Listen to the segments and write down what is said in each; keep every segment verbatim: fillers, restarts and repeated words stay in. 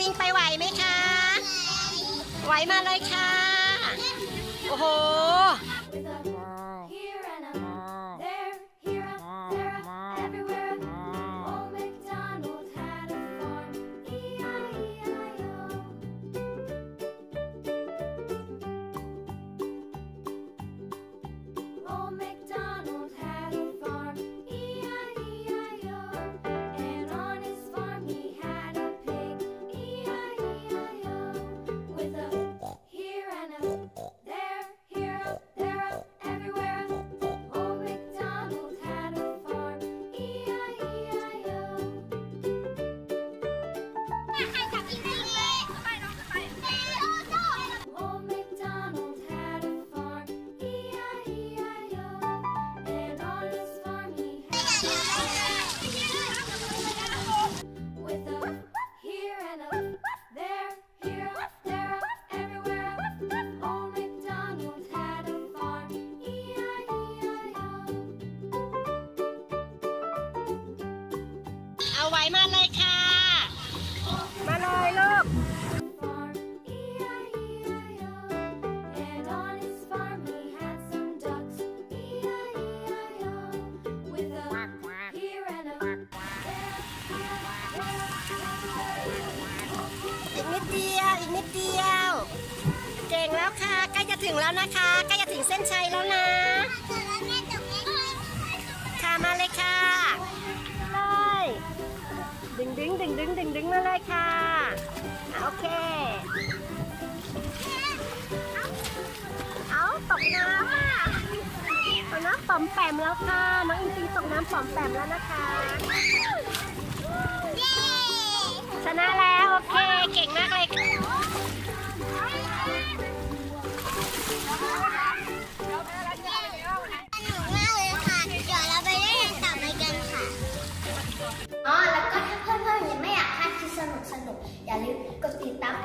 ริงๆไปไหวไหมคะไหวมาเลยค่ะโอ้โหเอาไว้มาเลยค่ะมาเลยลูกอีกนิดเดียวอีกนิดเดียวเก่งแล้วค่ะใกล้จะถึงแล้วนะคะใกล้จะถึงเส้นชัยแล้วนะค่ะมาเลยค่ะดึงดึงดึงดึงดึงดึงมาเลยค่ะโอเคเอาตกน้ำอ่ะตกน้ำป๋อมแปมแล้วค่ะน้องอินทิงตกน้ำป๋อมแปมแล้วนะคะชนะแล้วโอเคเก่งมากเลยอย่าลืมกดติดตามผ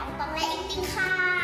อองตองและอิงติงค่ะ